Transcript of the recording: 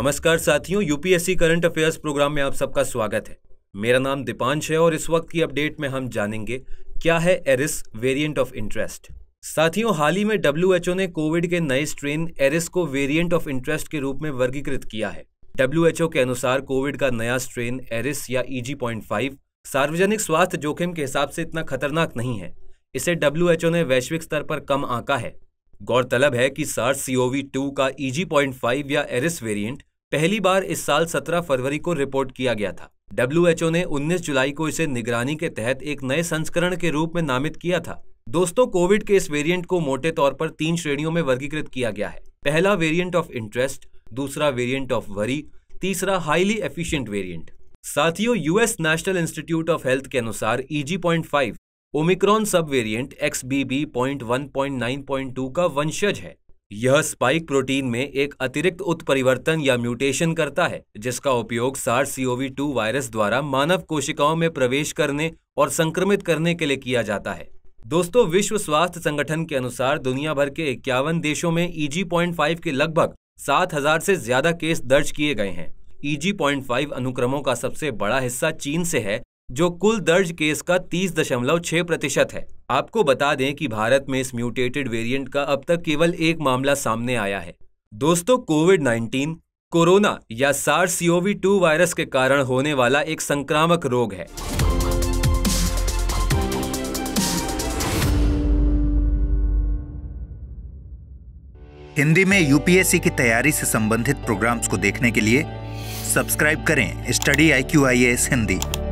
नमस्कार साथियों, UPSC current affairs programme में आप सबका स्वागत है। मेरा नाम दीपांश है और इस वक्त की अपडेट में हम जानेंगे क्या है एरिस वेरिएंट ऑफ इंटरेस्ट। साथियों, हाल ही में WHO ने कोविड के नए स्ट्रेन एरिस को वेरिएंट ऑफ इंटरेस्ट के रूप में वर्गीकृत किया है। WHO के अनुसार कोविड का नया स्ट्रेन एरिस या EG.5 सार्वजनिक स्वास्थ्य जोखिम के हिसाब से इतना खतरनाक नहीं है। इसे WHO ने वैश्विक स्तर पर कम आंका है। गौरतलब है कि SARS-CoV-2 का EG.5 या एरिस वेरिएंट पहली बार इस साल 17 फरवरी को रिपोर्ट किया गया था। WHO ने 19 जुलाई को इसे निगरानी के तहत एक नए संस्करण के रूप में नामित किया था। दोस्तों, कोविड के इस वेरिएंट को मोटे तौर पर 3 श्रेणियों में वर्गीकृत किया गया है। पहला वेरिएंट ऑफ इंटरेस्ट, दूसरा वेरिएंट ऑफ वरी, तीसरा हाईली एफिशिएंट वेरिएंट। साथियों, US national institute of health के अनुसार EG.5 Omicron sub variant XBB.1.9.2 का वंशज है। यह स्पाइक प्रोटीन में एक अतिरिक्त उत्परिवर्तन या म्यूटेशन करता है, जिसका उपयोग SARS-CoV-2 वायरस द्वारा मानव कोशिकाओं में प्रवेश करने और संक्रमित करने के लिए किया जाता है। दोस्तों, विश्व स्वास्थ्य संगठन के अनुसार दुनिया भर के 51 देशों में EG.5 के लगभग 7000 से ज्यादा केस दर्ज किए गए हैं। EG.5 अनुक्रमों का सबसे बड़ा हिस्सा चीन से है, जो कुल दर्ज केस का 30.6% है। आपको बता दें कि भारत में इस म्यूटेटेड वेरिएंट का अब तक केवल 1 मामला सामने आया है। दोस्तों, कोविड-19 कोरोना या SARS-CoV-2 वायरस के कारण होने वाला एक संक्रामक रोग है। हिंदी में यूपीएससी की तैयारी से संबंधित प्रोग्राम्स को देखने के लिए सब्सक्राइब करें StudyIQ IAS हिंदी।